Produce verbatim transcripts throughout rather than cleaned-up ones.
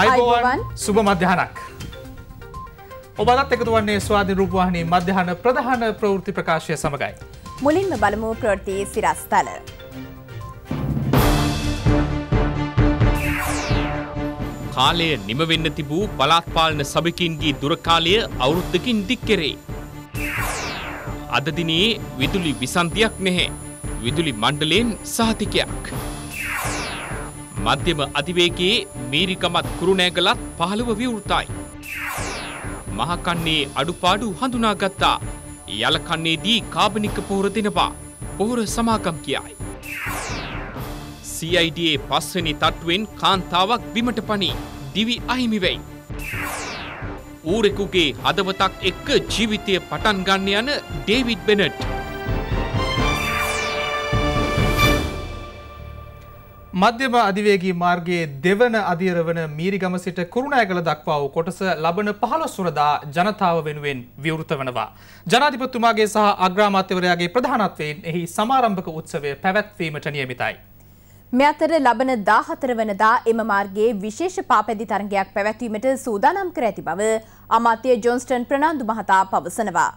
आयबोवन सुभ मध्याहनक ඔබලත් එකතු වන්නේ ස්වාධීන රූපවාහිනී මධ්‍යහන ප්‍රධාන ප්‍රවෘත්ති ප්‍රකාශය සමගයි. මුලින්ම බලමු ප්‍රවෘත්ති සිරස්තල. කාලය නිම වෙන්න තිබූ පළාත් පාලන සභිකින්ගේ දුරකාලය අවුරුද්දකින් දික් කෙරේ. අද දිනේ විදුලි විසන්තියක් නැහැ. විදුලි මණ්ඩලයෙන් සහතිකයක්. මධ්‍යම අධිවේගයේ මීරිකමත් කුරුණෑගලත් පහළව විවෘතයි. මහකන්නේ අඩුපාඩු හඳුනාගත්තා. යලකන්නේදී කාබනික පොහොර දෙනවා. පොහොර සමාගම් කියයි. C I D පස්වෙනි තට්ටුවෙන් කාන්තාවක් බිමට පනි. දිවි අහිමි වෙයි. ඌරෙකුගේ හදවතක් එක්ක ජීවිතය පටන් ගන්න යන ඩේවිඩ් බෙනට්. මධ්‍යම අධිවේගී මාර්ගයේ දෙවන අදියර වන මීරිගම සිට කුරුණෑගල දක්වා වූ කොටස ලබන පහළොස්වැනිදා ජනතාව වෙනුවෙන් විවෘත වෙනවා. ජනාධිපතිතුමාගේ සහ අග්‍රාමාත්‍යවරයාගේ ප්‍රධානත්වයෙන් එහි සමාරම්භක උත්සවය පැවැත්වීමට නියමිතයි. මේ අතර ලබන දාහතර වෙනිදා එම මාර්ගයේ විශේෂ පාපැදි තරගයක් පැවැත්වීමට සූදානම් කර ඇති බව අමාත්‍ය ජොන්ස්ටන් ප්‍රනාන්දු මහතා පවසනවා.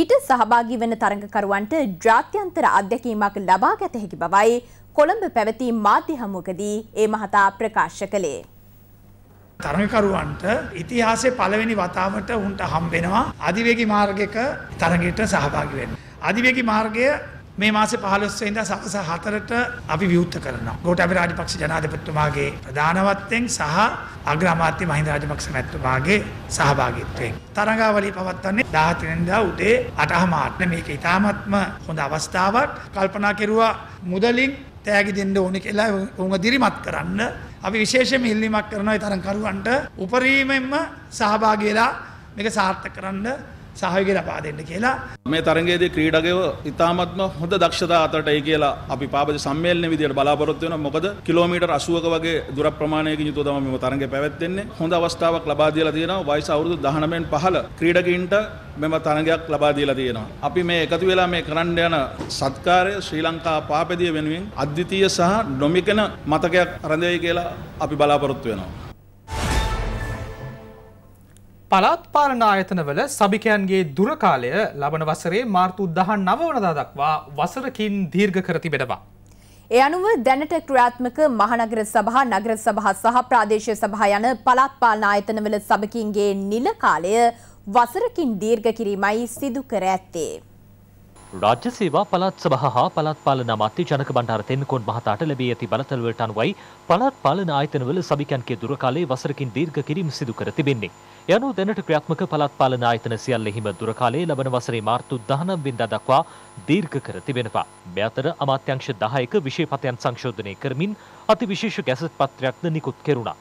ඊට සහභාගී වෙන තරගකරුවන්ට ජාත්‍යන්තර අධ්‍යක්ීමක් ලබා ගත හැකි බවයි කොළඹ පැවති මාධ්‍ය හමුවකදී ඒ මහතා ප්‍රකාශ කළේ. තරගකරුවන්ට ඉතිහාසයේ පළවෙනි වතාවට උන්ට හම් වෙනවා අධිවේගී මාර්ගයක තරගයට සහභාගී වෙන්න. අධිවේගී මාර්ගය මේ මාසේ පහළොස් වෙනිදා සවස හතරට අපි විවෘත කරනවා. ගෝඨාභය රාජපක්ෂ ජනාධිපතිතුමාගේ ප්‍රධානත්වයෙන් සහ අග්‍රාමාත්‍ය මහින්ද රාජපක්ෂ මැතිතුමාගේ සහභාගීත්වයෙන් තරගාවලිය පවත්වන්නේ දාහතර වෙනිදා උදේ අටහමාරට. මේක ඉතාමත්ම හොඳ අවස්ථාවක්. කල්පනා කෙරුවා මුදලින් තෑගි දෙන්න ඕනේ කියලා උන්ව දිරිමත් කරන්න අපි විශේෂයෙන්ම ඉල්ලීමක් කරනවා ඒ තරගකරුවන්ට උපරිමයෙන්ම සහභාගී වෙලා මේක සාර්ථක කරන්න සහයෝගය ලබා දෙන්න කියලා. මේ තරගයේදී ක්‍රීඩකයෝ ඉතාමත්ම හොඳ දක්ෂතා අතරටයි කියලා අපි පාපද සම්මේලන විදියට බලාපොරොත්තු වෙනවා. මොකද කිලෝමීටර් අසූවක වගේ දුර ප්‍රමාණයකින් යුතුව තමයි මේ තරගය පැවැත්වෙන්නේ. හොඳ අවස්ථාවක් ලබා දීලා තියෙනවා. වයස අවුරුදු දහනවයෙන් පහළ ක්‍රීඩකයින්ට මෙම තරගයක් ලබා දීලා තියෙනවා. අපි මේ එකතු වෙලා මේ කරන්න යන සත්කාරය ශ්‍රී ලංකා පාපැදිය වෙනුවෙන් අද්විතීය සහ නොමිකන මතකයක් රැඳෙයි කියලා අපි බලාපොරොත්තු වෙනවා. පළාත් පාලන ආයතනවල සභිකයන්ගේ දුරකාලය ලබන වසරේ මාර්තු දහනව වනදා දක්වා වසරකින් දීර්ඝ කර තිබෙනවා. ඒ අනුව දැනට ක්‍රියාත්මක මහනගර සභා, නගර සභා සහ ප්‍රාදේශීය සභා යන පළාත් පාලන ආයතනවල සභිකින්ගේ නිල කාලය වසරකින් දීර්ඝ කිරීමයි සිදු කර ඇත්තේ. රාජ්‍ය සේවා පළාත් සභා හා පළාත් පාලන අමාත්‍ය ජනක බණ්ඩාර තෙන්නකෝන් මහතාට ලැබී ඇති බලතලවලට අනුවයි පළාත් පාලන ආයතනවල සභිකයන්ගේ දුරකාලය වසරකින් දීර්ඝ කිරීම සිදු කර තිබෙන්නේ. යනු දැනට ක්‍රියාත්මක පළාත් පාලන ආයතන සියල්ලෙහිම දුරකාලය ලබන වසරේ මාර්තු දහනව වෙනිදා දක්වා දීර්ඝ කර තිබෙනවා. මේ අතර අමාත්‍යාංශ දහයක විශේෂ පතයන් සංශෝධනය කරමින් අතිවිශේෂ ගැසට් පත්‍රයක්ද නිකුත් කෙරුණා.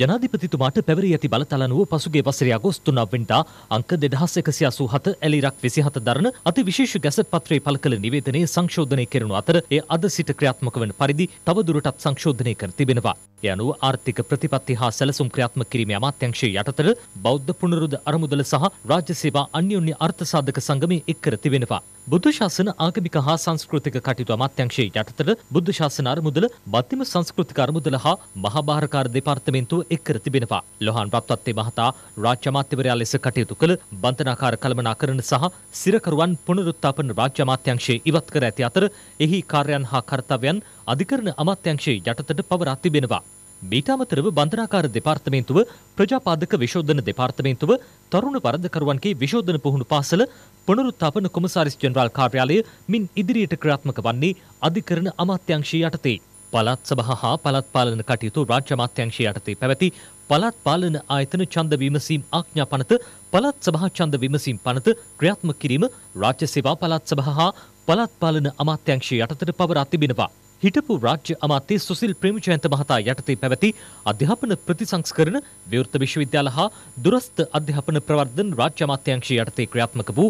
ජනාධිපතිතුමාට පැවරී ඇති බලතලනුව පසුගිය වසරේ අගෝස්තු තුනව වෙනිදා අංක දෙදහස් එකසිය අසූහත එලිරක් විසිහත දරන අතිවිශේෂ ගැසට් පත්‍රයේ පළ කළ නිවේදනයේ සංශෝධනය කරන අතර ඒ අද සිට ක්‍රියාත්මක වන පරිදි තවදුරටත් සංශෝධනය කර තිබෙනවා. ඒ අනුව ආර්ථික ප්‍රතිපත්ති හා සැලසුම් ක්‍රියාත්මක කිරීමේ අමාත්‍යාංශයේ යටතට බෞද්ධ පුනරුද්ධ අරමුදල සහ රාජ්‍ය සේවා අන්‍යෝන්‍ය අර්ථසාධක සංගමයේ එක් කර තිබෙනවා. බුද්ධ ශාසන ආගමික හා සංස්කෘතික කටයුතු අමාත්‍යාංශයේ යටතට බුද්ධ ශාසන අරමුදල, මධ්‍යම සංස්කෘතික අරමුදල හා මහාභාරකාර දෙපාර්තමේන්තුව එක් කර තිබෙනවා. ලොහාන් රත්වත්තේ මහතා රාජ්‍ය අමාත්‍යවරයා ලෙස කටයුතු කළ බන්ධනාකාර කළමනාකරණ සහ සිරකරුවන් පුනරුත්ථාපන රාජ්‍ය අමාත්‍යාංශයේ ඉවත් කර ඇති අතර එහි කාර්යයන් හා කර්තව්‍යයන් අධිකරණ අමාත්‍යාංශයේ යටතට පවරා තිබෙනවා. මීට අමතරව බන්ධනාකාර දෙපාර්තමේන්තුව, ප්‍රජාපාදක විශෝධන දෙපාර්තමේන්තුව, තරුණ වරදකරුවන්ගේ විශෝධන පුහුණු පාසල, පුනරුත්ථාපන කොමසාරිස් ජෙනරාල් කාර්යාලය මින් ඉදිරියට ක්‍රියාත්මක වන්නේ අධිකරණ අමාත්‍යාංශය යටතේ. පළාත් සභා හා පළාත් පාලන කටයුතු රාජ්‍ය අමාත්‍යාංශය යටතේ පැවති පළාත් පාලන ආයතන ඡන්ද විමසීම් ආඥා පනත, පළාත් සභා ඡන්ද විමසීම් පනත ක්‍රියාත්මක කිරීම රාජ්‍ය සේවා පළාත් සභා හා පළාත් පාලන අමාත්‍යාංශය යටතට පවරා තිබෙනවා. හිටපු රාජ්‍ය අමාත්‍ය සුසිල් ප්‍රේමජයන්ත මහතා යටතේ පැවති අධ්‍යාපන ප්‍රතිසංස්කරණ විවෘත විශ්වවිද්‍යාල හා දුරස්ථ අධ්‍යාපන ප්‍රවර්ධන රාජ්‍ය අමාත්‍යාංශය යටතේ ක්‍රියාත්මක වූ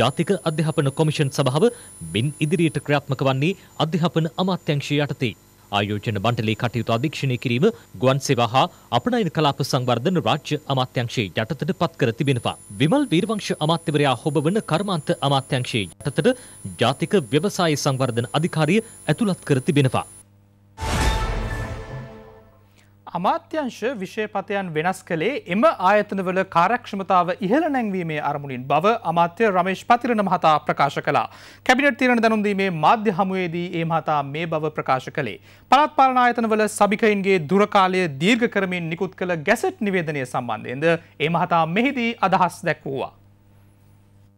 ජාතික අධ්‍යාපන කොමිෂන් සභාව මින් ඉදිරියට ක්‍රියාත්මක වන්නේ අධ්‍යාපන අමාත්‍යාංශය යටතේ. ආයෝජන මණ්ඩලයේ කටයුතු අධීක්ෂණය කිරීම ගුවන් සේවා හා අපනයන කලාප සංවර්ධන රාජ්‍ය අමාත්‍යාංශයේ යටතට පත් කර තිබෙනවා. විමල් වීරවංශ අමාත්‍යවරයා හොබවන කර්මාන්ත අමාත්‍යාංශයේ යටතට ජාතික ව්‍යවසාය සංවර්ධන අධිකාරිය ඇතුළත් කර තිබෙනවා. අමාත්‍යංශ විශේෂපතයන් වෙනස් කළේ එම ආයතනවල කාර්යක්ෂමතාව ඉහළ නැංවීමේ අරමුණින් බව අමාත්‍ය රමේෂ් පතිරණ මහතා ප්‍රකාශ කළා. කැබිනට් තීරණ දනුම් දීමේ මාධ්‍ය හමුවේදී ඒ මහතා මේ බව ප්‍රකාශ කළේ. පළාත් පාලන ආයතනවල සභිකයින්ගේ දුරකාලය දීර්ඝ කරමින් නිකුත් කළ ගැසට් නිවේදනය සම්බන්ධයෙන්ද ඒ මහතා මෙහිදී අදහස් දැක්වුවා.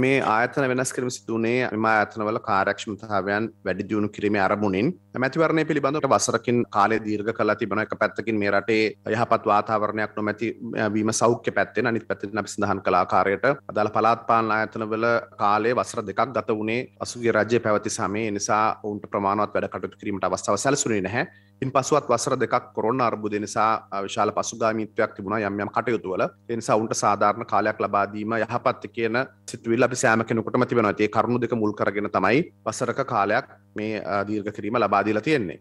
මේ ආයතන වෙනස් කිරීම සිදු වුණේ මෙම ආයතනවල කාර්යක්ෂමතාවයන් වැඩි දියුණු කිරීමේ අරමුණින්. මැතිවරණය පිළිබඳව වසරකින් කාලය දීර්ඝ කළා තිබෙනවා. එක පැත්තකින් මේ රටේ යහපත් වාතාවරණයක් නොමැති වීම සෞඛ්‍ය පැත්තෙන්, අනිත් පැත්තෙන් අපි සඳහන් කළ ආකාරයට අදාළ පළාත් පාලන ආයතනවල කාලය වසර දෙකක් ගත වුණේ පසුගිය රාජ්‍ය පැවති සමයේ. ඒ නිසා ඔවුන්ට ප්‍රමාණවත් වැඩ කටයුතු කිරීමට අවස්ථාව සැලසුණේ නැහැ. ඉන්පසුවත් වසර දෙකක් කොරෝනා අර්බුදය නිසා විශාල පසුගාමීත්වයක් තිබුණා යම් යම් කටයුතු වල. ඒ නිසා ඔවුන්ට සාධාරණ කාලයක් ලබා දීම යහපත් කියන සිතුවිල්ල අපි සෑම කෙනෙකුටම තිබෙනවා. ඒ කරුණු දෙක මුල් කරගෙන තමයි වසරක කාලයක් මේ දීර්ඝ කිරීම ලබා දීලා තියෙන්නේ.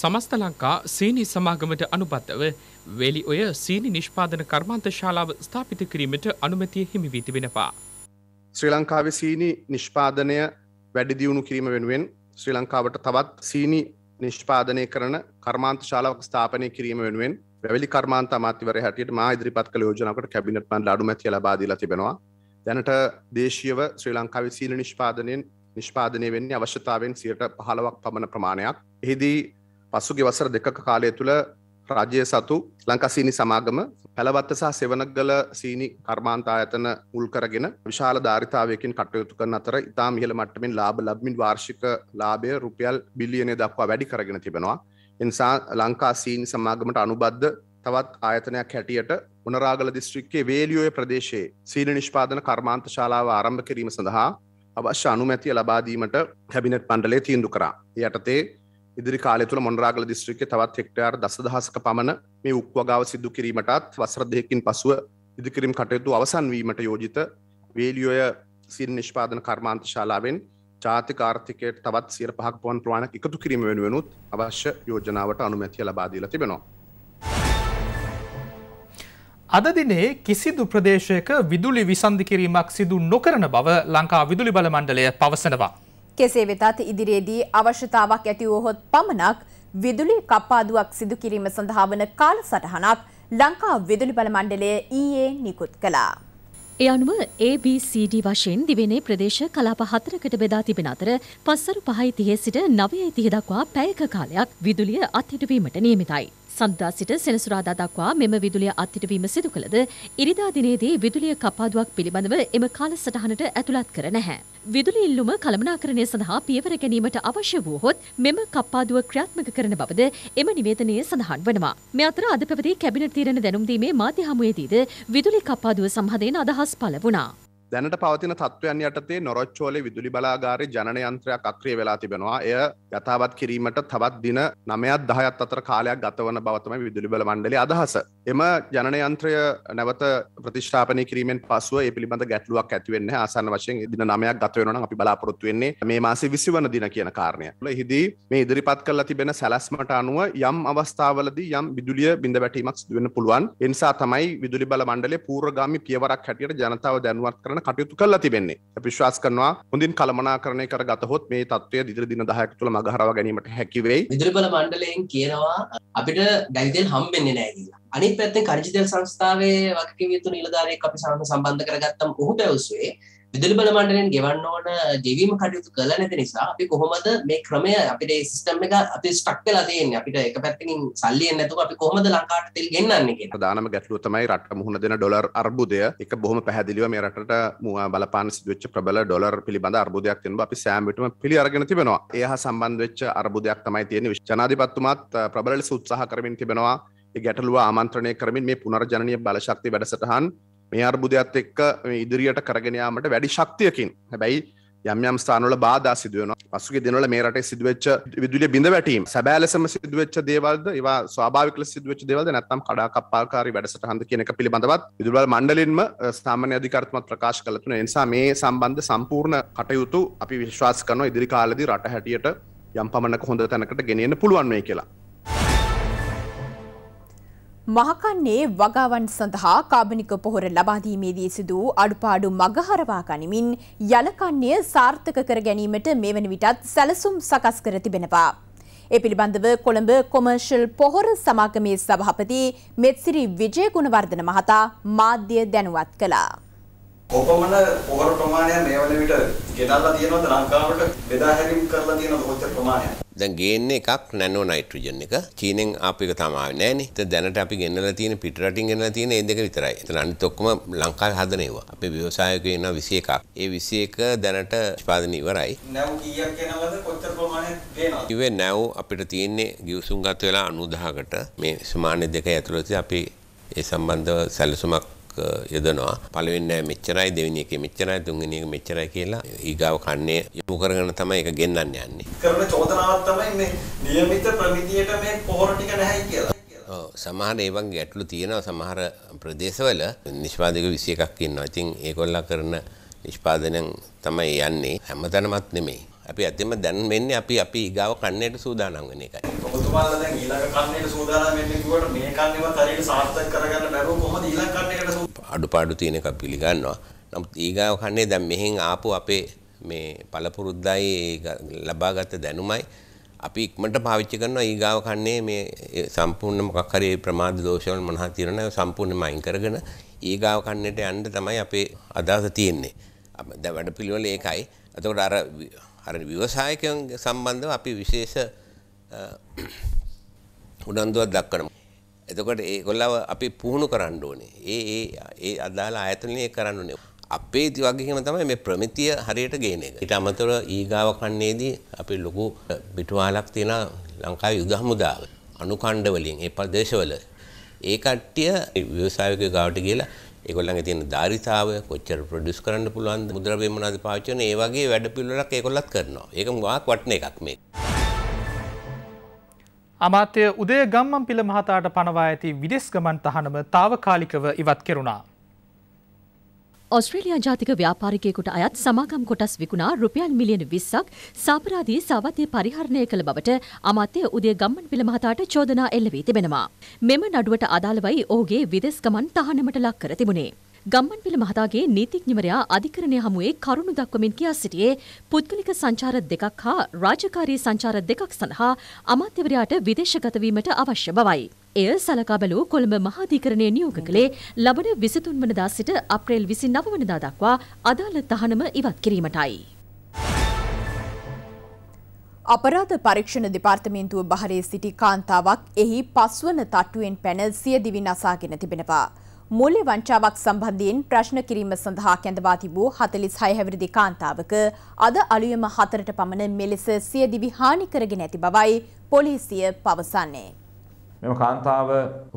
සමස්ත ලංකා සීනි සමාගමට අනුබද්ධව වේලි ඔය සීනි නිෂ්පාදන කර්මාන්ත ශාලාව ස්ථාපිත කිරීමට අනුමැතිය හිමි වී තිබෙනවා. ශ්‍රී ලංකාවේ සීනි නිෂ්පාදනය වැඩි දියුණු කිරීම වෙනුවෙන් ශ්‍රී ලංකාවට තවත් සීනි නිෂ්පාදනය කරන කර්මාන්ත ශාලාවක් ස්ථාපනය කිරීම වෙනුවෙන් වැවිලි කර්මාන්ත අමාත්‍යවරයා හැටියට මා ඉදිරිපත් කළ යෝජනාවකට කැබිනට් මණ්ඩල අනුමැතිය ලබා දීලා තිබෙනවා. දැනට දේශීයව ශ්‍රී ලංකාවේ සීනි නිෂ්පාදනයෙන් නිෂ්පාදනය වෙන්නේ අවශ්‍යතාවෙන් සියයට පහළොවක් පමණ ප්‍රමාණයක්. එහිදී පසුගිය වසර දෙකක කාලය තුළ රාජ්‍ය සතු ලංකා සීනි සමාගම පැලවත්ත සහ සෙවණගල සීනි කර්මාන්ත ආයතන මුල් කරගෙන විශාල ධාරිතාවයකින් කටයුතු කරන අතර ඉතාම ඉහළ මට්ටමින් ලාභ ලබමින් වාර්ෂික ලාභය රුපියල් බිලියනය දක්වා වැඩි කරගෙන තිබෙනවා. ඒ නිසා ලංකා සීනි සමාගමට අනුබද්ධ තවත් ආයතනයක් හැටියට උනරාගල දිස්ත්‍රික්කයේ වේලියෝය ප්‍රදේශයේ සීනි නිෂ්පාදන කර්මාන්ත ශාලාව ආරම්භ කිරීම සඳහා අවශ්‍ය අනුමැතිය ලබා දීමට කැබිනට් මණ්ඩලය තීන්දුව කරා. ඒ යටතේ ඉදිරි කාලය තුළ මොණරාගල දිස්ත්‍රික්කයේ තවත් හෙක්ටයාර දසදහසක පමණ මේ උක් වගාව සිදු කිරීමටත් වසර දෙකකින් පසුව ඉදිකිරීම් කටයුතු අවසන් වීමට යෝජිත වේලියෝය සීනි නිෂ්පාදන කර්මාන්ත ශාලාවෙන් ජාතික ආර්ථිකයට තවත් සියයට පහක් පමණ ප්‍රමාණයක් එකතු කිරීම වෙනුවෙනුත් අවශ්‍ය යෝජනාවට අනුමැතිය ලබා දීලා තිබෙනවා. අද දිනේ කිසිදු ප්‍රදේශයක විදුලි විසන්ධි කිරීමක් සිදු නොකරන බව ලංකා විදුලි බල මණ්ඩලය පවසනවා. කෙසේ වෙතත් ඉදිරියේදී අවශ්‍යතාවක් ඇති වුවහොත් පමණක් විදුලි කපාදුවක් සිදු කිරීම සඳහා වන කාලසටහනක් ලංකා විදුලි බල මණ්ඩලය ඊයේ නිකුත් කළා. ඒ අනුව A B C D වශයෙන් දිවයිනේ ප්‍රදේශ කලාප හතරකට බෙදා තිබෙන අතර පස්වරු පහයි තිහේ සිට නවයයි තිහේ දක්වා පැයක කාලයක් විදුලිය අත්හිටුවීමට නියමිතයි. සඳුදා සිට සෙනසුරාදා දක්වා මෙම විදුලිය අත්හිටුවීම සිදු කළද ඉරිදා දිනේදී විදුලිය කපාදුවක් පිළිබඳව එම කාලසටහනට ඇතුළත් කර නැහැ. විදුලි ඉල්ලුම කළමනාකරණය සඳහා පියවර ගැනීමට අවශ්‍ය වූහොත් මෙම කපාදුව ක්‍රියාත්මක කරන බවද එම නිවේදනයේ සඳහන් වනවා. මේ අතර අද පැවති කැබිනට් තීරණ දැනුම් දීමේ මාධ්‍ය හමුවේදීද විදුලි කපාදුව සම්බන්ධයෙන් අදහස් පළ වුණා. දැනට පවතින තත්ත්වයන් යටතේ නොරොච්චෝලේ විදුලි බලාගාරයේ ජනන යන්ත්‍රයක් අක්‍රිය වෙලා තිබෙනවා. එය යථාවත් කිරීමට තවත් දින නවයත් දහයත් අතර කාලයක් ගතවන බව තමයි විදුලි බල මණ්ඩලයේ අදහස. එම ජනන යන්ත්‍රය නැවත ප්‍රතිස්ථාපනය කිරීමෙන් පසුව ඒ පිළිබඳ ගැටලුවක් ඇති වෙන්නේ නැහැ. ආසන්න වශයෙන් දින නවයක් ගත වෙනවා නම් අපි බලාපොරොත්තු වෙන්නේ මේ මාසයේ විස්ස වන දින කියන කාරණය. එහිදී මේ ඉදිරිපත් කරලා තිබෙන සැලැස්මට අනුව යම් අවස්ථාවලදී යම් විදුලිය බිඳ වැටීමක් සිදු වෙන්න පුළුවන්. ඒ නිසා තමයි විදුලි බල මණ්ඩලයේ පූර්වගාමී පියවරක් හැටියට ජනතාව දැනුවත් කරන කටයුතු කළා තිබෙන්නේ. අපි විශ්වාස කරනවා හොඳින් කළමනාකරණය කරගතහොත් මේ තත්ත්වය ඉදිරි දින දහයක් තුළ මගහරවා ගැනීමට හැකි වෙයි. විදුලි බල මණ්ඩලයෙන් කියනවා අපිට දැයිදෙල් හම්බෙන්නේ නැහැ කියලා. අනිත් පැත්තෙන් කර්ජි දෙල් සංස්ථාවේ වගකීම් යුතු නිලධාරියෙක් අපි සමග සම්බන්ධ කරගත්තම ඔහුට උසුවේ විදුලි බල මණ්ඩලයෙන් ගෙවන්න ඕන ජීවීම කටයුතු කළ නැති නිසා අපි කොහොමද මේ ක්‍රමය අපිට මේ සිස්ටම් එක අපි ස්ටක් වෙලා තියෙන්නේ. අපිට එක පැත්තකින් සල්ලි එන්නේ නැතුව අපි කොහොමද ලංකාවට තෙල් ගෙන්නන්නේ කියන ප්‍රධානම ගැටලුව තමයි රට මුහුණ දෙන ඩොලර් අර්බුදය. ඒක බොහොම පැහැදිලිව මේ රටට බලපාන සිදු වෙච්ච ප්‍රබල ඩොලර් පිළිබඳ අර්බුදයක් වෙන බව අපි සෑම විටම පිළි අරගෙන තිබෙනවා. ඒ හා සම්බන්ධ වෙච්ච අර්බුදයක් තමයි තියෙන්නේ. ජනාධිපතිතුමාත් ප්‍රබල ලෙස උත්සාහ කරමින් තිබෙනවා. ඒ ගැටලුව ආමන්ත්‍රණය කරමින් මේ පුනර්ජනනීය බලශක්ති වැඩසටහන් මේ අර්බුදයත් එක්ක ඉදිරියට කරගෙන යාමට වැඩි ශක්තියකින්. හැබැයි යම් යම් ස්ථානවල බාධා සිදු වෙනවා. පසුගිය දිනවල මේ රටේ සිදු වෙච්ච විදුලිය බිඳ වැටීම් සැබෑ ලෙසම සිදු වෙච්ච දේවල්ද, ඒවා ස්වාභාවික ලෙස සිදු වෙච්ච දේවල්ද, නැත්නම් කඩාකප්පාකාරී වැඩසටහන්ද කියන එක පිළිබඳවත් විදුලි බල මණ්ඩලයෙන්ම සාමාන්‍ය අධිකාරිතුමත් ප්‍රකාශ කළා තුන. ඒ නිසා මේ සම්බන්ධ සම්පූර්ණ කටයුතු අපි විශ්වාස කරනවා ඉදිරි කාලෙදී රට හැටියට යම් පමණක හොඳ තැනකට ගෙනියන්න පුළුවන් වෙයි කියලා. මහකන්නේ වගාවන් සඳහා කාබනික පොහොර ලබා දීමේදී සිදු අඩුපාඩු මගහරවා ගනිමින් යලකන්නේ සාර්ථක කර ගැනීමට මේ වන විටත් සැලසුම් සකස් කර තිබෙනවා. එපිළිබඳව කොළඹ කොමර්ෂල් පොහොර සමාගමේ සභාපති මෙත්සිරි විජේගුණවර්ධන මහතා මාධ්‍ය දැනුවත් කළා. කොපමණ පොහොර ප්‍රමාණය මේ වන විට ගෙනල්ලා තියෙනවද ලංකාවට බෙදා හැරීම් කරලා තියෙනවද කොච්චර ප්‍රමාණයක්? දැන් ගේන්නේ එකක් නැනෝ නයිට්‍රජන් එක. චීනෙන් ආපු එක තමයි නෑනේ. ඒත් දැනට අපි ගෙන්නලා තියෙන පිට රටින් ගෙන්නලා තියෙන ඒ දෙක විතරයි. ඒතන අනිත් ඔක්කොම ලංකාවේ හදන ඒවා. අපේ ව්‍යවසායකයෝ එනවා විසි එකක්. ඒ විසි එක දැනට නිෂ්පාදනය ඉවරයි. නැව් කීයක් එනවද? කොච්චර ප්‍රමාණයක් දෙනවද? ඉවේ නැව් අපිට තියෙන්නේ ගිවිසුම් ගත වෙලා අනූදාහකට. මේ සමාන දෙක ඇතුළත අපි ඒ සම්බන්ධව සැලසුමක් යදනවා. පළවෙනි නෑ මෙච්චරයි, දෙවෙනි එකේ මෙච්චරයි, තුන්වෙනි එකේ මෙච්චරයි කියලා ඊගාව කන්නේ යොමු කරගෙන තමයි ඒක ගෙන්නන්න යන්නේ. කරන චෝදනාවක් තමයි මේ નિયમિત ප්‍රමිතියට මේ පොහොර ටික නැහැයි කියලා. ඔව් සමහර ඒ වගේ ගැටලු තියෙනවා සමහර ප්‍රදේශවල. නිෂ්පාදක විසි එකක් ඉන්නවා. ඉතින් ඒගොල්ලෝ කරන නිෂ්පාදනයෙන් තමයි යන්නේ. හැමතැනමත් නෙමෙයි. අපි අදම දැන් වෙන්නේ අපි අපි ඊගාව කන්නේට සූදානම් වෙන එකයි. ඔබතුමාලා දැන් ඊළඟ කන්නේට සූදානම් වෙන්නේ කිව්වට මේ කන්නේවත් හරියට සාර්ථක කරගන්න බැරුව කොහොමද ඊළඟ කන්නේකට අඩුපාඩු තියෙන එක පිළිගන්නවා. නමුත් ඊගාව කන්නේ දැන් මෙහෙන් ආපු අපේ මේ පළපුරුද්දයි ලබාගත් දැනුමයි අපි ඉක්මනට පාවිච්චි කරනවා. ඊගාව කන්නේ මේ සම්පූර්ණ මොකක් හරි ප්‍රමාද දෝෂවල මොනවා තියෙනවද සම්පූර්ණයෙන්ම අයින් කරගෙන ඊගාව කන්නේට යන්න තමයි අපේ අදහස තියෙන්නේ. දැන් වැඩ පිළිවෙල ඒකයි. එතකොට අර අර ව්‍යවසායකයන් සම්බන්ධව අපි විශේෂ උනන්දුවක් දක්වනවා. එතකොට ඒගොල්ලව අපි පුහුණු කරන්න ඕනේ. ඒ ඒ ඒ අදාළ ආයතනයේ කරන්න ඕනේ. අපේ වගකීම තමයි මේ ප්‍රමිතිය හරියට ගේන එක. ඊට අමතරව ඊගාව කන්නේදී අපි ලොකු පිටුවහලක් තියෙන ලංකාවේ යුද හමුදාව අනුකණ්ඩ වලින් ඒ ප්‍රදේශවල ඒ කට්ටිය ව්‍යවසායකයෝ ගාවට ගිහලා ඒගොල්ලන්ගේ තියෙන ධාරිතාවය කොච්චර ප්‍රොඩියුස් කරන්න පුළුවන්ද මුද්‍රව්‍ය මොනවද පාවිච්චි කරන ඒ වගේ වැඩපිළිවෙලක් ඒගොල්ලත් කරනවා. ඒක මොකක් වටන එකක් මේක. අමාත්‍ය උදය ගම්මන්පිල මහතාට පනවා ඇති විදෙස් ගමන් තහනම తాවකාලිකව ඉවත් කෙරුණා. ඔස්ට්‍රේලියා ජාතික ව්‍යාපාරිකයෙකුට අයත් සමාගම් කොටස් විකුණා රුපියල් මිලියන විස්සක් සාපරාධී සවතේ පරිහරණය කළ බවට අමාත්‍ය උදය ගම්මන්පිල මහතාට චෝදනා එල්ල වී තිබෙනවා. මෙම නඩුවට අදාළවයි ඔහුගේ විදෙස් ගමන් තහනමට ලක් කර තිබුණේ. ගම්මන්පිල මහතාගේ නීතිඥවරයා අධිකරණය හමුවේ කරුණු දක්වමින් කියා සිටියේ පුද්ගලික සංචාර දෙකක් හා රාජකාරී සංචාර දෙකක් සඳහා අමාත්‍යවරයාට විදේශගත වීමට අවශ්‍ය බවයි. එය සලකා බැලූ කොළඹ මහාධිකරණය නියෝග කළේ ලබන විසිතුන් වනදා සිට අප්‍රේල් විසිනව වනදා දක්වා අදාළ තහනම ඉවත් කිරීමටයි. අපරාධ පරීක්ෂණ දෙපාර්තමේන්තුව බහරේ සිටි කාන්තාවක් එහි පස්වන තට්ටුවෙන් පැන සිය දිවි නසාගෙන තිබෙනවා. මූල්‍ය වංචාවක් සම්බන්ධයෙන් ප්‍රශ්න කිරීම සඳහා කැඳවා තිබූ හතළිස් හය හැවිරිදි කාන්තාවක අද අලුයම හතරට පමණ මෙලෙස සිය දිවි හානි කරගෙන ඇති බවයි පොලිසිය පවසන්නේ. මෙම කාන්තාව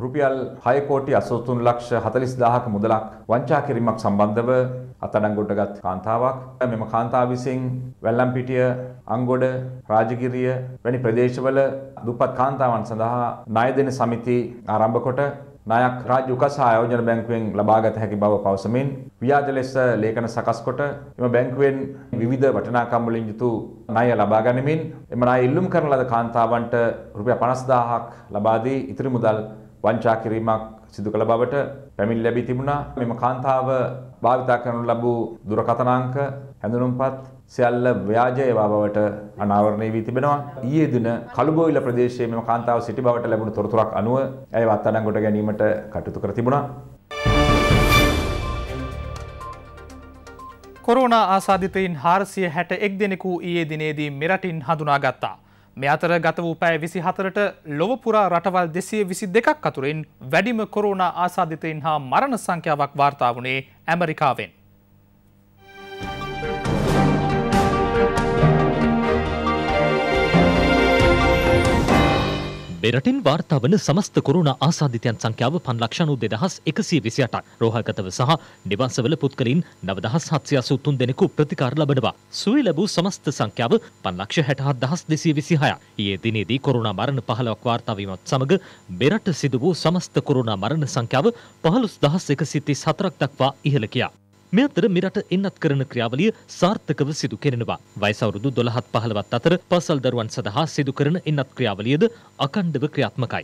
රුපියල් හය කෝටි අසූ තුන් ලක්ෂ හතළිස් දාහක මුදලක් වංචා කිරීමක් සම්බන්ධව අත්අඩංගුවටගත් කාන්තාවක්. මෙම කාන්තාව විසින් වැල්ලම්පිටිය, අංගොඩ, රාජගිරිය වැනි ප්‍රදේශවල දුප්පත් කාන්තාවන් සඳහා ණය දෙන සමිති ආරම්භ කොට ණයක් රාජ්‍ය උකස් හා ආයෝජන බැංකුවෙන් ලබාගත හැකි බව පවසමින් ව්‍යාජ ලෙස ලේඛන සකස් කොට එම බැංකුවෙන් විවිධ වටිනාකම් වලින් යුතු ණය ලබා ගනිමින් එම ණය ඉල්ලුම් කරන ලද කාන්තාවන්ට රුපියල් පනස් දාහක් ලබා දී ඉතිරි මුදල් වංචා කිරීමක් සිදු කළ බවට පැමිණ ලැබී තිබුණා. මෙම කාන්තාව භාවිතා කරනු ලැබූ දුරකථන අංක, හැඳුනුම්පත් සියල්ල ව්‍යාජ ඒවා බවට අනාවරණය වී තිබෙනවා. ඊයේ දින කළුබෝවිල ප්‍රදේශයේ මෙම කාන්තාව සිටි බවට ලැබුණු තොරතුරක් අනුව ඇය අත්අඩංගුවට ගැනීමට කටයුතු කර තිබුණා. කොරෝනා ආසාදිතයින් හාරසිය හැට එක් දෙනෙකු ඊයේ දිනේදී මෙරටින් හඳුනාගත්තා. මේ අතර ගත වූ පැය විසි හතරට ලොව පුරා රටවල් දෙසිය විසි දෙකක් අතුරින් වැඩිම කොරෝනා ආසාදිතයින් හා මරණ සංඛ්‍යාවක් වාර්තා වුණේ ඇමරිකාවෙන්. මෙරටින් වාර්තා වන සමස්ත කොරෝනා ආසාදිතයන් සංඛ්‍යාව පන්ලක්ෂ අනූ දෙදහස් එකසිය විසි අටක්. රෝහල්ගතව සහ නිවාසවල පුද්ගලයින් නවදහස් හත්සිය අසූ තුන් දෙනෙකු ප්‍රතිකාර ලබනවා. සුවය ලැබූ සමස්ත සංඛ්‍යාව පන්ලක්ෂ හැටහත් දහස් දෙසිය විසි හයයි. ඊයේ දිනේදී කොරෝනා මරණ පහළොවක් වාර්තා වීමත් සමග මෙරට සිදු වූ සමස්ත කොරෝනා මරණ සංඛ්‍යාව පහළොස් දහස් එකසිය තිස් හතරක් දක්වා ඉහළ ගියා. මේ අතර මෙරට එන්නත් කරන ක්‍රියාවලිය සාර්ථකව සිදු කෙරෙනවා. වයස අවුරුදු දොළහත් පහළොවත් අතර පාසල් දරුවන් සඳහා සිදු කරන එන්නත් ක්‍රියාවලියද අඛණ්ඩව ක්‍රියාත්මකයි.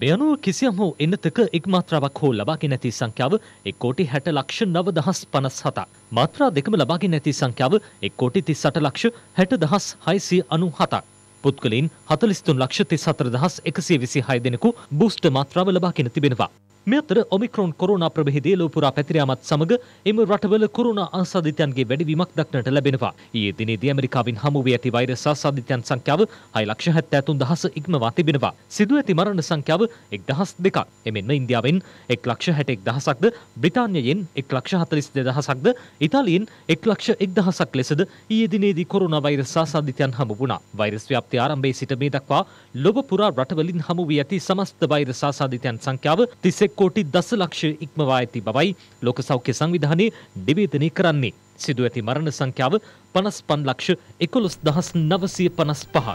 මේ අනුව කිසියම් හෝ එන්නතක එක් මාත්‍රාවක් හෝ ලබාගෙන ඇති සංඛ්‍යාව එක් කෝටි හැට ලක්ෂ නවදහස් පනස් හතක්. මාත්‍රා දෙකම ලබාගෙන ඇති සංඛ්‍යාව එක් කෝටි තිස් අට ලක්ෂ හැට දහස් හයසිය අනූ හතක්. පුත්කලින් හතළිස් තුන් ලක්ෂ තිස් හතර දහස් එකසිය විසි හය දෙනෙකු බූස්ටර් මාත්‍රාව ලබාගෙන තිබෙනවා. මේ අතර ඔමික්‍රෝන් කොරෝනා ප්‍රභේදය ලොව පුරා පැතිර යාමත් සමග එම රටවල කොරෝනා ආසාදිතයන්ගේ වැඩිවීමක් දක්නට ලැබෙනවා. ඊයේ දිනේදී ඇමරිකාවෙන් හමු වී ඇති වෛරස් ආසාදිතයන් සංඛ්‍යාව හය ලක්ෂ හැත්තෑ තුන් දහස ඉක්මවා තිබෙනවා. සිදු ඇති මරණ සංඛ්‍යාව එක් දහස් දෙකක්. එමෙන්ම ඉන්දියාවෙන් එක් ලක්ෂ හැට එක් දහසක්ද, බ්‍රිතාන්‍යයෙන් එක් ලක්ෂ හතළිස් දෙදහසක්ද, ඉතාලියෙන් එක් ලක්ෂ එක් දහසක් ලෙසද ඊයේ දිනේදී කොරෝනා වෛරස් ආසාදිතයන් හමු වුණා. වෛරස් ව්‍යාප්තිය ආරම්භයේ සිට මේ දක්වා ලොව පුරා රටවලින් හමු වී ඇති සමස්ත වෛරස් ආසාදිතයන් සංඛ්‍යාව कोटि दस लक्ष इक्मवा ऐति बवई लोक सौख्य संविधाने निवेदने करन्ने सिदु ऐति मरण संख्याव पचपन लक्ष एकोलस दहस नवसिय पनस पहा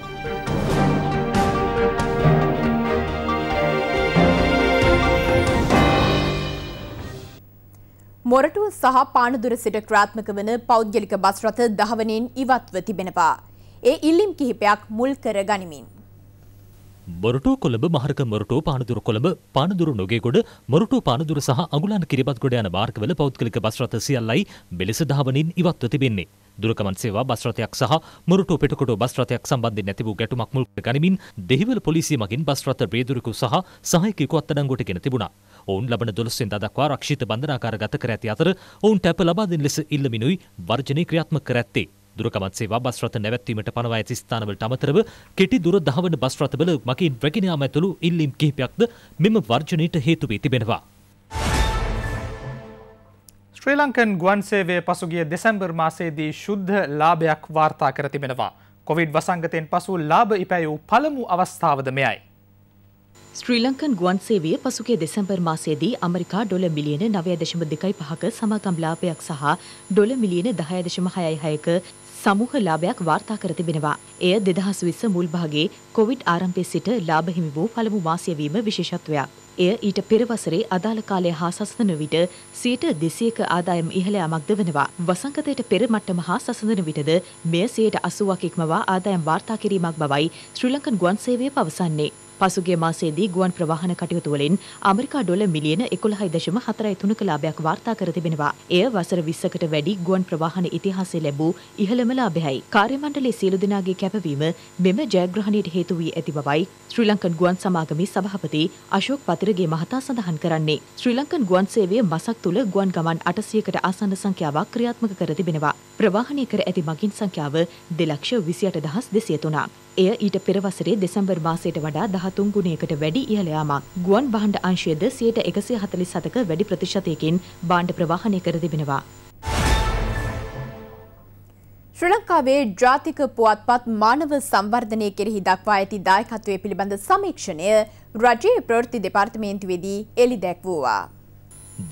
मोरटुव सह पाणदुर सिट ක්‍රියාත්මක වන පෞද්ගලික බස් රථ දහවනෙන් ඉවත්ව තිබෙනවා. ඒ ඉල්ලීම් කිහිපයක් මුල් කර ගනිමින් මොරටුව කොළඹ මහරක මොරටුව පානදුර කොළඹ පානදුර නොගේගොඩ මොරටුව පානදුර සහ අඟුලන් කිරිබත් ගොඩ යන මාර්ගවල පෞද්ගලික බස් රථ සියල්ලයි මෙලෙස දහවනින් ඉවත්ව තිබෙන්නේ. දුරකමන් සේවා බස් රථයක් සහ මොරටුව පිටකොටුව බස් රථයක් සම්බන්ධයෙන් නැති වූ ගැටුමක් මුල් කර ගනිමින් දෙහිවල පොලිසිය මගින් බස් රථ ප්‍රේදුරකු සහ සහායකයෙකු අත්අඩංගුවට ගෙන තිබුණා. ඔවුන් ලබන දොළොස් වෙනිදා දක්වා රක්ෂිත බන්ධනාගාර ගත කර ඇති අතර ඔවුන් ටැප ලබා දෙන ලෙස ඉල්ලමිනුයි වර්ජනය ක්‍රියාත්මක කර ඇත්තේ. දුරකමන් සේවා බස් රථ නැවැත්වීමට පනවා ඇති ස්ථානවලට අමතරව කෙටි දුර දහවන බස් රථවල මගින් රැගෙන යාම ඇතුළු ඉල්ලීම් කිහිපයක්ද මෙම වර්ජනයට හේතු වී තිබෙනවා. ශ්‍රී ලංකන් ගුවන් සේවය පසුගිය දෙසැම්බර් මාසයේදී ශුද්ධ ලාභයක් වාර්තා කර තිබෙනවා. කොවිඩ් වසංගතයෙන් පසු ලාභ ඉපැයූ පළමු අවස්ථාවද මෙයයි. ශ්‍රී ලංකන් ගුවන් සේවය පසුගිය දෙසැම්බර් මාසයේදී අමරිකා ඩොලර් මිලියන නවය දශම දෙකයි පහක සමාගම් ලාභයක් සහ ඩොලර් මිලියන දහය දශම හයයි හයක සමූහ ලාභයක් වාර්තා කර තිබෙනවා. එය දෙදහස් විස්ස මුල් භාගයේ කොවිඩ් ආරම්භයේ සිට ලාභ හිමි වූ පළමු මාසය වීම විශේෂත්වයක්. එය ඊට පෙර වසරේ අදාළ කාලය හා සසඳන විට සියයට දෙසියක ආදායම් ඉහළ යාමක්ද වෙනවා. වසංගතයට පෙර මට්ටම හා සසඳන විටද මෙය සියයට අසූවක් ඉක්මවා ආදායම් වාර්තා කිරීමක් බවයි ශ්‍රී ලංකන් ගුවන් සේවය පවසන්නේ. පසුගිය මාසයේදී ගුවන් ප්‍රවාහන කටයුතු වලින් ඇමරිකා ඩොලර් මිලියන එකොළහයි දශම හතරයි තුනක ලාභයක් වාර්තා කර තිබෙනවා. එය වසර විස්සකට වැඩි ගුවන් ප්‍රවාහන ඉතිහාසයේ ලැබූ ඉහළම ලාභයයි. කාර්ය මණ්ඩලයේ සියලු දෙනාගේ කැපවීම මෙම ජයග්‍රහණයට හේතු වී ඇති බවයි ශ්‍රී ලංකන් ගුවන් සමාගමේ සභාපති අශෝක් පතිරගේ මහතා සඳහන් කරන්නේ. ශ්‍රී ලංකන් ගුවන් සේවය මසක් තුල ගුවන් ගමන් අටසියකට ආසන්න සංඛ්‍යාවක් ක්‍රියාත්මක කර තිබෙනවා. ප්‍රවාහනය කර ඇති මගින් සංඛ්‍යාව දෙලක්ෂ විසිඅට දහස් දෙසිය තුනක්. එය ඊට පෙර වසරේ දෙසැම්බර් මාසයට වඩා දහතුන් ගුණයකට වැඩි ඉහළ යාමක්. ගුවන් භාණ්ඩ අංශයද සියයට එකසිය හතළිස් හතක වැඩි ප්‍රතිශතයකින් භාණ්ඩ ප්‍රවාහනය කර තිබෙනවා. ශ්‍රී ලංකාවේ ජාතික පුවත්පත් මානව සංවර්ධනය කෙරෙහි දක්වා ඇති දායකත්වයේ පිළිබඳ සමීක්ෂණය රජයේ ප්‍රවෘත්ති දෙපාර්තමේන්තුවේදී එළිදැක්වුවා.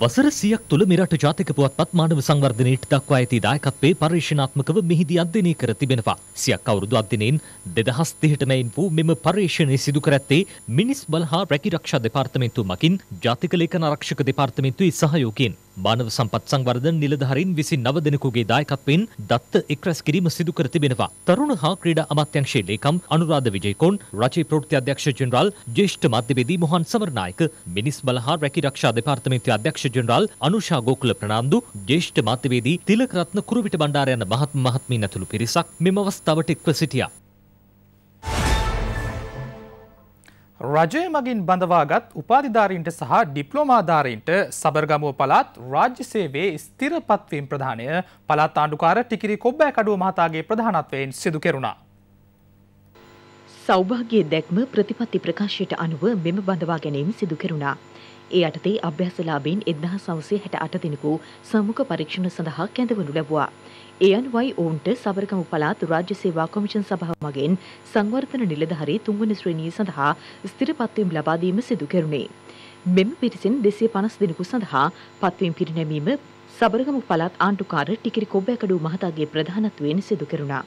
වසර සියයක් තුළ මෙරට ජාතික පුවත්පත් මානව සංවර්ධනයට දක්වා ඇති දායකත්වයේ පර්යේෂණාත්මකව මෙහිදී අධ්‍යයනය කර තිබෙනවා. සියයක් අවුරුදු අධ්‍යයනයෙන් දෙදහස් තිහට මැයින් වූ මෙම පර්යේෂණය සිදු කර ඇත්තේ මිනිස් බල හා රැකී ආරක්ෂා දෙපාර්තමේන්තුව මගින් ජාතික ලේඛන ආරක්ෂක දෙපාර්තමේන්තුවේ සහයෝගයෙන් මානව සම්පත් සංවර්ධන නිලධාරීන් විසි නව දෙනෙකුගේ දායකත්වයෙන් දත්ත එක්රැස් කිරීම සිදු කර තිබෙනවා. තරුණ හා ක්‍රීඩා අමාත්‍යාංශයේ ලේකම් අනුරාධ විජේකෝන්, රජයේ ප්‍රවෘත්ති අධ්‍යක්ෂ ජෙනරාල් ජ්‍යෙෂ්ඨ මාධ්‍යවේදී මොහන් සමරනායක, මිනිස් බල හා රැකී ආරක්ෂා දෙපාර්තමේන්තුවේ අධ්‍යක්ෂ ජෙනරාල් අනුෂා ගෝකුල ප්‍රනාන්දු, ජ්‍යෙෂ්ඨ මාධ්‍යවේදී තිලකරත්න කුරුවිට බණ්ඩාර යන මහත් මහත්මීන් ඇතුළු පිරිසක් මෙම අවස්ථාවට එක්ව සිටියා. රජය මගින් බඳවාගත් උපාධිධාරීන්ට සහ ඩිප්ලෝමාධාරීන්ට සබරගමුව පළාත් රාජ්‍ය සේවයේ ස්ථිර පත්වීම් ප්‍රදානය පළාත් ආණ්ඩුකාර ටිකිරි කොබ්බෑකඩුව මහතාගේ ප්‍රධානත්වයෙන් සිදු කෙරුණා. සෞභාග්‍ය දැක්ම ප්‍රතිපත්ති ප්‍රකාශයට අනුව මෙම බඳවා ගැනීම සිදු කෙරුණා. ඒ යටතේ අභ්‍යාසලාභීන් එක්දහස් නවසිය හැට අට දිනකු සමුක පරීක්ෂණ සඳහා කැඳවනු ලැබුවා. ඒ අනුවයි ඔවුන්ට සබරගමු පළාත් රාජ්‍ය සේවා කොමිෂන් සභාව මගින් සංවර්ධන නිලධාරී තුන්වන ශ්‍රේණිය සඳහා ස්ථිරපත්වීම් ලබා දීම සිදු කෙරුණේ. මෙම පිරිසෙන් දෙසිය පනස් දෙනෙකු සඳහා පත්වීම් පිරිනැමීම සබරගමු පළාත් ආණ්ඩුකාර ටිකිරි කොබ්බෑකඩුව මහතාගේ ප්‍රධානත්වයෙන් සිදු කෙරුණා.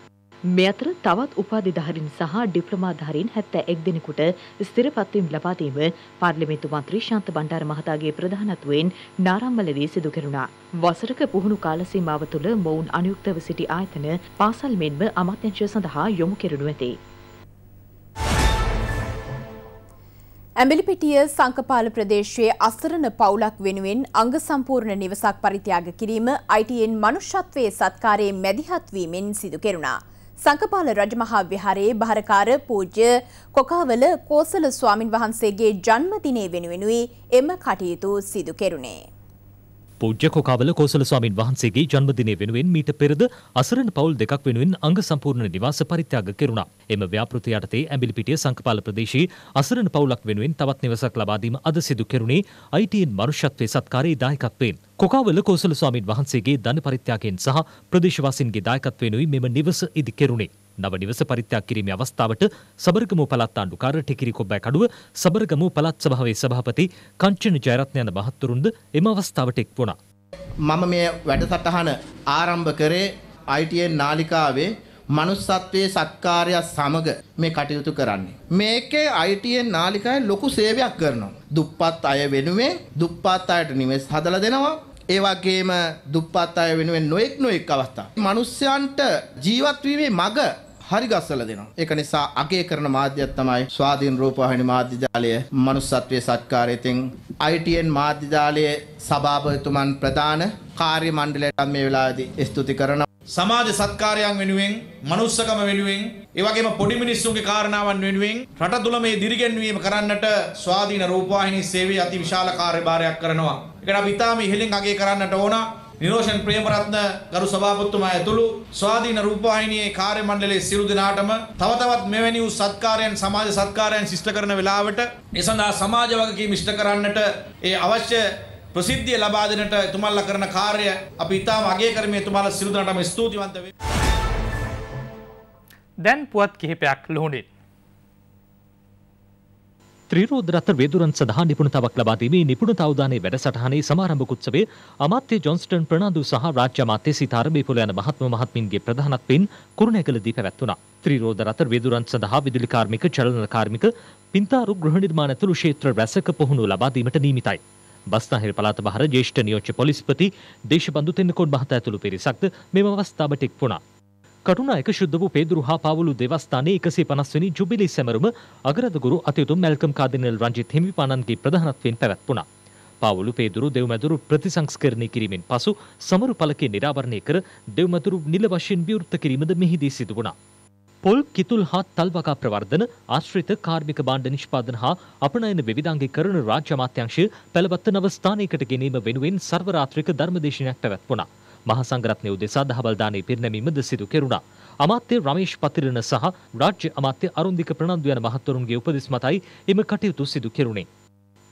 මේ අතර තවත් උපාධිධාරීන් සහ ඩිප්ලෝමාධාරීන් හැත්තෑ එක් දෙනෙකුට ස්ථිරපත්වීම් ලබා දීම පාර්ලිමේන්තු මන්ත්‍රී ශාන්ත බණ්ඩාර මහතාගේ ප්‍රධානත්වයෙන් නාරම්මලදී සිදු කෙරුණා. වසරක පුහුණු කාල සීමාව තුළ මොවුන් අනුයුක්තව සිටි ආයතන පාසල් මෙන්ම අමාත්‍යංශය සඳහා යොමු කෙරෙනු ඇතේ. ඇඹිලිපිටිය සංකපාල ප්‍රදේශයේ අසරණ පවුලක් වෙනුවෙන් අංග සම්පූර්ණ නිවසක් පරිත්‍යාග කිරීම I T N මනුෂ්‍යත්වයේ සත්කාරයේ මැදිහත් වීමෙන් සිදු කෙරුණා. संकपाल रजमहा विहारे बहरकार पूज्य कोकावल कोसल स्वामीन वහන්සේගේ ජන්මදිනයේ වෙනුවෙනුයි එම කටයුතු සිදු කෙරුණේ. पूज्य कोकावल कोसल स्वामीन वහන්සේගේ ජන්මදිනයේ වෙනුවෙන් මීට පෙරද අසරණ පවුල් දෙකක් වෙනුවෙන් අංග සම්පූර්ණ නිවාස පරිත්‍යාග කෙරුණා. එම ව්‍යාපෘතිය යටතේ ඇඹිලිපිටිය සංකපාල ප්‍රදේශයේ අසරණ පවුලක් වෙනුවෙන් තවත් නිවසක් ලබා දීම අද සිදු කෙරුණේ I T N මනුෂ්‍යත්වයේ සත්කාරයේ දායකත්වයෙන්. कोकावल कोसल स्वामीन वහන්සේගේ ධන පරිත්‍යාගයෙන් සහ ප්‍රදේශවාසීන්ගේ දායකත්වයෙන්ුයි මෙම නිවස ඉදි කෙරුණේ. නව නිවස පරිත්‍යාග කිරීමේ අවස්ථාවට සබරගමු පළාත් ආණ්ඩුකාර ටිකිරි කොබ්බෑ කඩුව සබරගමු පළාත් සභාවේ සභාපති කංචන ජයරත්න යන මහත්තුරුන්ද එම අවස්ථාවට එක් වුණා. මම මේ වැඩසටහන ආරම්භ කරේ I T N නාලිකාවේ මනුස්සත්වයේ සත්කාරය සමග මේ කටයුතු කරන්නේ. මේකේ I T N නාලිකාවේ ලොකු සේවයක් කරනවා. දුප්පත් අය වෙනුවෙන් දුප්පත් අයට නිවෙස් හදලා දෙනවා. ඒ වගේම දුප්පත් අය වෙනුවෙන් නොඑක් නොඑක් අවස්ථා. මිනිස්යන්ට ජීවත් වීමේ මඟ හරි ගස්සලා දෙනවා. ඒක නිසා අගය කරන මාධ්‍යය තමයි ස්වාධීන රූපවාහිනී මාධ්‍ය ජාලය. මනුස්සත්වයේ සත්කාරයෙන් I T N මාධ්‍ය ජාලයේ සභාපතිතුමන් ප්‍රධාන කාර්ය මණ්ඩලයට මේ වෙලාවේදී ස්තුති කරනවා. සමාජ සත්කාරයන් වෙනුවෙන්, මනුස්සකම වෙනුවෙන්, ඒ වගේම පොඩි මිනිස්සුන්ගේ කාරණාවන් වෙනුවෙන් රට තුළ මේ දිරිගැන්වීම කරන්නට ස්වාධීන රූපවාහිනී සේවය අති විශාල කාර්යභාරයක් කරනවා. දැන් පුවත් කිහිපයක් ලුහුණින් त्रिरोध रत्न वेदुरन सदा निपुणतावक लबादी में निपुणता उदाने वेडसठाने समारंभ कुत्सवे अमात्य जॉन्स्टन प्रणांदु सहा राज्य माते सितार बेपुलयन महात्म महात्मिंगे प्रधानत्वेन कुरुणेगल दी පැවැත්ුණා. त्रिरोध रत्न वेदुरन सदा विदुली कार्मिक चलन कार्मिक पिंतारु गृह निर्माणतुलु क्षेत्र रसक पोहुनु लबादीमट नियमितයි. බස්නාහිර පළාත බහර ජේෂ්ඨ නියෝජ්‍ය පොලිස්පති දේශබන්දු තෙන්නකෝන් මහතාතුළු පිරිසක්ද මෙම අවස්ථාවට එක් වුණා. කටුනායක ශුද්ධ වූ පේදුරු හා පාවුළු දේවස්ථානයේ එකසිය පනස් වෙනි ජුබිලි සැමරුම අගරද ගුරු අතියුතුම් මැල්කම් කාදිනල් රංජිත් හිමිපාණන්ගේ ප්‍රධානත්වයෙන් පැවැත්වුණා. පාවුළු පේදුරු දෙව්මැදුරු ප්‍රතිසංස්කරණය කිරීමෙන් පසු සමරු පළකේ නිරාවරණය කර දෙව්මැදුරු නිල වශයෙන් විවෘත කිරීමද මෙහිදී සිදු වුණා. පොල් කිතුල් හා තල්වකා ප්‍රවර්ධන ආශ්‍රිත කාර්මික භාණ්ඩ නිෂ්පාදන හා අපනයන විවිධාංගීකරණ රාජ්‍ය අමාත්‍යාංශය පැලවත්ත නව ස්ථානයකට ගෙනීම වෙනුවෙන් සර්වරාත්‍රික ධර්මදේශනයක් පැවැත්වුණා. महासंघरत्न उदेसा दहबलदाने पिरनमीमद सिदु केरुणा. अमात्य रमेश पतिरन सह राज्य अमात्य अरुंदिक प्रणांदु यन महत्तरुंगे उपदेश मतई एम कटयुतु सिदु केरुणे.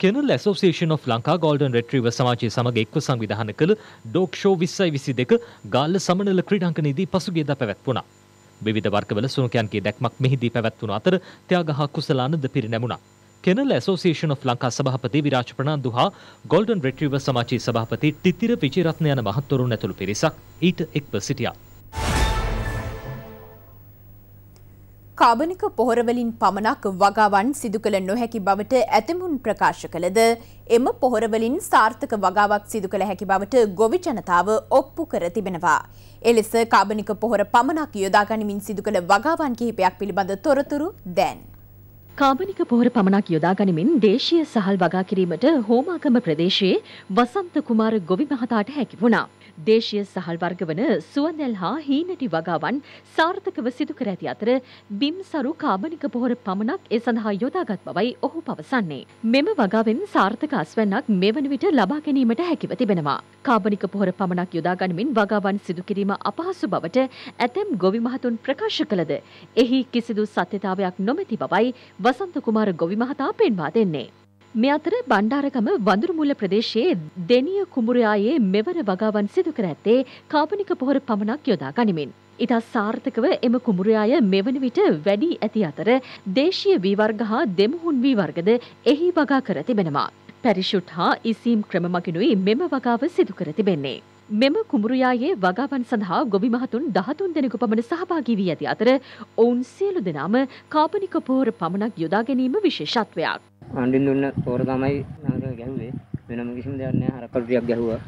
Kennel association of Lanka golden retriever समाजයේ සමග එක්ව සංවිධානය කළ ඩොග් ෂෝ විස්සයි විසිදෙක ගාල්ල සමනල ක්‍රීඩාංගණයේදී පසුගියද පැවැත්වුණා. විවිධ වර්ගවල සුණුකයන්ගේ දැක්මක් මෙහිදී පැවැත්වුණු අතර ත්‍යාගහ කුසලානන්ද පිරිනැමුණා. केनल असोसिएशन ऑफ लंका सभापति विराज प्रणांदु हा गोल्डन रिट्रीवर समाजයේ सभापति टितिर विजयरत्न යන මහත්වරුන් ඇතුළු පිරිසක් ඊට එක්ව සිටියා. කාබනික පොහොර වලින් පමණක් වගාවන් සිදු කළ නොහැකි බවට ඇතමුන් ප්‍රකාශ කළද එම පොහොර වලින් සාර්ථක වගාවක් සිදු කළ හැකි බවට ගොවි ජනතාව ඔප්පු කර තිබෙනවා. එලෙස කාබනික පොහොර පමණක් යොදා ගැනීමෙන් සිදු කළ වගාවන් කිහිපයක් පිළිබඳ තොරතුරු දැන් කාබනික පොහොර පමණක් යොදා ගනිමින් දේශීය සහල් වගා කිරීමට හෝමාගම ප්‍රදේශයේ වසන්ත කුමාර ගොවි මහතාට හැකි වුණා. දේශීය සහල් වර්ග වන සුවඳැල් හා හීනටි වගාවන් සාර්ථකව සිදු කර ඇති අතර බිම්සරු කාබනික පොහොර පමණක් ඒ සඳහා යොදාගත් බවයි ඔහු පවසන්නේ. මෙම වගාවෙන් සාර්ථක අස්වැන්නක් මෙවන විට ලබා ගැනීමට හැකිව තිබෙනවා. කාබනික පොහොර පමණක් යොදා ගනිමින් වගාවන් සිදු කිරීම අපහසු බවට ඇතැම් ගොවි මහතුන් ප්‍රකාශ කළද එහි කිසිදු සත්‍යතාවයක් නොමැති බවයි वसंत कुमार गोवि महता पेन्वा देन्ने. මේ අතර බණ්ඩාරගම වඳුරුමුල්ල ප්‍රදේශයේ දෙනිය කුඹුරායේ මෙවර වගාවන් සිදු කර ඇත්තේ කාබනික පොහොර පමණක් යොදා ගනිමින්. ඉතා සාර්ථකව එම කුඹුරාය මෙවන විට වැඩි ඇති අතර දේශීය වී වර්ග හා දෙමුහුන් වී වර්ගද එහි වගා කර තිබෙනවා. පැරිෂුට් හා ඉසීම් ක්‍රම මගිනුයි මෙම වගාව සිදු කර තිබෙන්නේ. මෙම කුඹුරායේ වගාවන් සඳහා ගොවි මහතුන් දහතුන් දෙනෙකු පමණ සහභාගී වී ඇති අතර ඔවුන් සියලු දෙනාම කාබනික පොහොර පමණක් යොදා ගැනීම විශේෂත්වයක්. आंदीन दुन्ना तोर दामाई नागर गैंग में मेरा मुकिसम दे ने हर कर दिया गया हुआ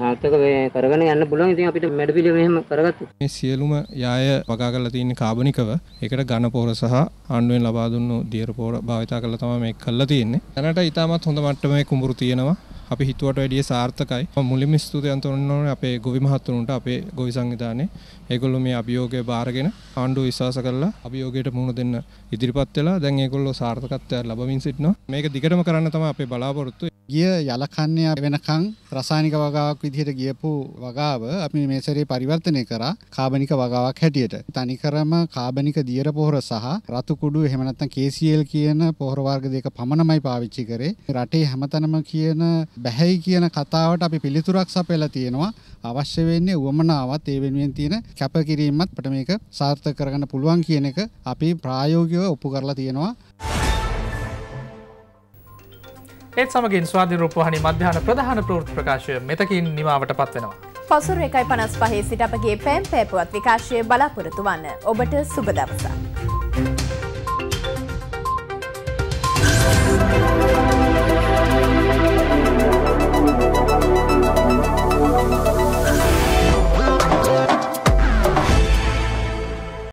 वहां तक කරගෙන යන්න පුළුවන්. ඉතින් අපිට මැඩ පිළිම එහෙම කරගත්තා. මේ සියලුම යාය වගා කරලා තියෙන කාබනිකව ඒකට ඝන පොහොර සහ ආණ්ඩුවෙන් ලබා දුන්නු දියර පොහොර භාවිතා කරලා තමයි මේක කරලා තියෙන්නේ. දැනට ඊටමත් හොඳ මට්ටමේ කුඹුරු තියෙනවා. අපි හිතුවට වැඩිය සාර්ථකයි. මුලින්ම ස්තුතිය අන්තෝනෝනේ අපේ ගොවි මහත්තුන්ට අපේ ගොවි සංවිධානයේ ඒගොල්ලෝ මේ අභියෝගය බාරගෙන ආණ්ඩුව විශ්වාස කරලා අභියෝගයට මුහුණ දෙන්න ඉදිරිපත් වෙලා දැන් ඒගොල්ලෝ සාර්ථකත්වයක් ලබමින් සිටිනවා. මේක දිගටම කරන්න තමයි අපේ බලාපොරොත්තු. ගිය යලකන්නේ වෙනකන් රසායනික වගාවක් විදිහට ගියපු වගාව අපි මේ සැරේ පරිවර්තනය කරා කාබනික වගාවක් හැටියට. තනිකරම කාබනික දියර පොහොර සහ රතු කුඩු එහෙම නැත්නම් K C L කියන පොහොර වර්ග දෙක පමණමයි පාවිච්චි කරේ. රටේ හැමතැනම කියන බැහැයි කියන කතාවට අපි පිළිතුරක් සපයලා තියෙනවා. අවශ්‍ය වෙන්නේ උවමනාවත් ඒ වෙනුවෙන් තියෙන කැපකිරීමත් අපිට මේක සාර්ථක කරගන්න පුළුවන් කියන එක අපි ප්‍රායෝගිකව ඔප්පු කරලා තියෙනවා. ඒත් සමගින් ස්වාධීන රූපවාහිනී මධ්‍යහන ප්‍රධාන ප්‍රවෘත්ති ප්‍රකාශය මෙතකින් නිමාවට පත් වෙනවා. පසුර එකයි පනස් පහේ සිට අපගේ පෑම් පෑපුවත් විකාශයේ බලාපොරොත්තු වන්න ඔබට සුබ දවසක්.